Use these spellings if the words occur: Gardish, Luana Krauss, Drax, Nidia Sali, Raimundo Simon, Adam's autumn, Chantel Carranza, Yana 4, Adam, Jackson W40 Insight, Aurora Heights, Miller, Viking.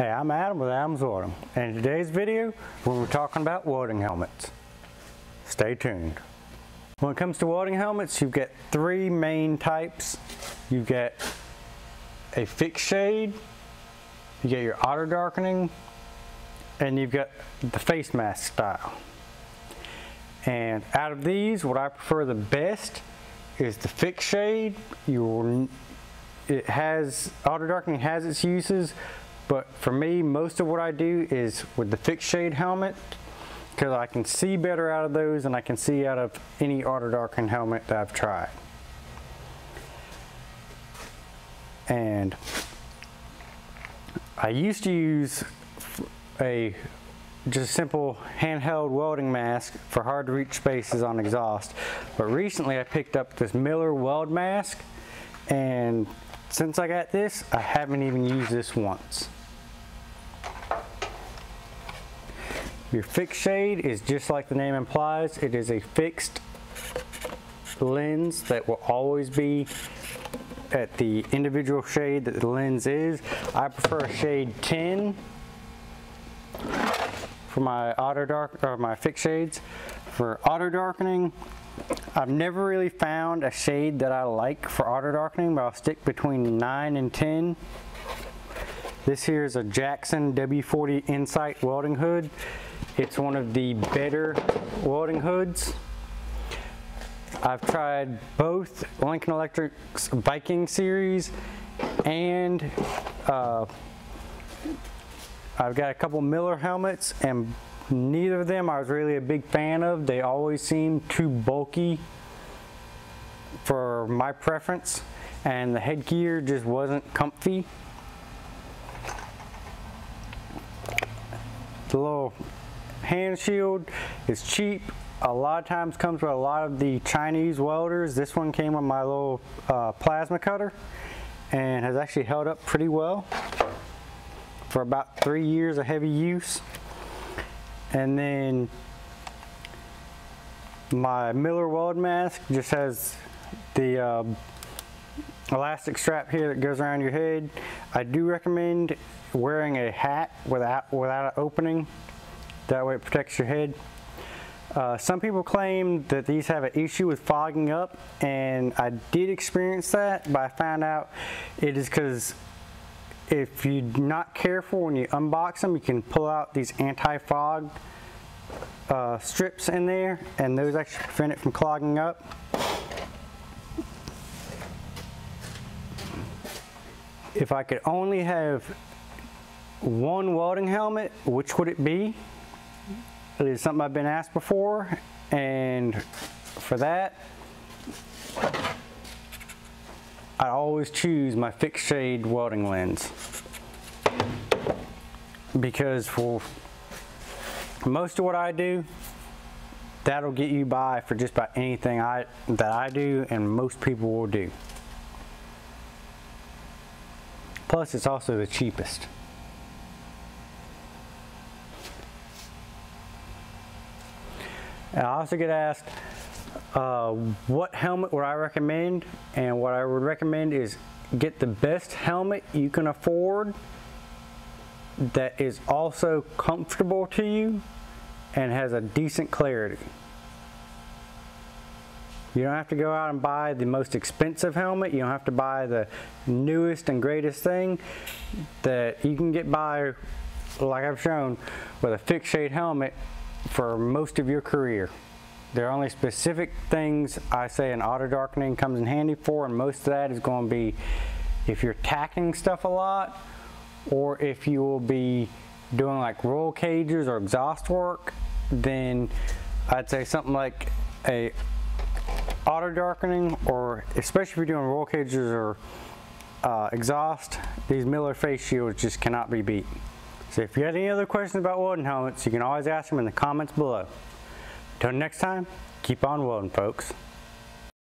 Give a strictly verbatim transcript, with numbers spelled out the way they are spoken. Hey, I'm Adam with Adam's Autumn, and in today's video we're talking about wading helmets. Stay tuned. When it comes to wading helmets, you get three main types. You get a fixed shade, you get your auto darkening, and you've got the face mask style. And out of these, what I prefer the best is the fixed shade. You it has auto darkening has its uses, but for me, most of what I do is with the fixed shade helmet, because I can see better out of those than I can see out of any auto darkening helmet that I've tried. And I used to use a just simple handheld welding mask for hard to reach spaces on exhaust, but recently I picked up this Miller weld mask, and since I got this, I haven't even used this once. Your fixed shade is just like the name implies. It is a fixed lens that will always be at the individual shade that the lens is. I prefer shade ten for my auto dark or my fixed shades. For auto darkening, I've never really found a shade that I like for auto darkening, but I'll stick between nine and ten. This here is a Jackson W forty Insight welding hood. It's one of the better welding hoods. I've tried both Lincoln Electric's Viking series, and uh, I've got a couple Miller helmets, and neither of them I was really a big fan of. They always seem too bulky for my preference, and the headgear just wasn't comfy. The little hand shield is cheap. A lot of times comes with a lot of the Chinese welders. This one came with my little uh, plasma cutter and has actually held up pretty well for about three years of heavy use. And then my Miller weld mask just has the uh, elastic strap here that goes around your head. I do recommend wearing a hat without, without an opening. That way it protects your head. Uh, some people claim that these have an issue with fogging up, and I did experience that, but I found out it is because if you're not careful when you unbox them, you can pull out these anti-fog uh, strips in there, and those actually prevent it from clogging up. If I could only have one welding helmet, which would it be? It is something I've been asked before, and for that, I always choose my fixed shade welding lens, because for most of what I do, that'll get you by for just about anything I, that I do and most people will do. Plus, it's also the cheapest. And I also get asked uh, what helmet would I recommend, and what I would recommend is get the best helmet you can afford that is also comfortable to you and has a decent clarity. You don't have to go out and buy the most expensive helmet. You don't have to buy the newest and greatest thing. That you can get by, like I've shown, with a fixed shade helmet for most of your career. There are only specific things I say an auto darkening comes in handy for, and most of that is going to be if you're tacking stuff a lot, or if you will be doing like roll cages or exhaust work. Then I'd say something like a auto darkening, or especially if you're doing roll cages or uh, exhaust, these Miller face shields just cannot be beat. So if you had any other questions about welding helmets, you can always ask them in the comments below. Until next time, keep on welding, folks.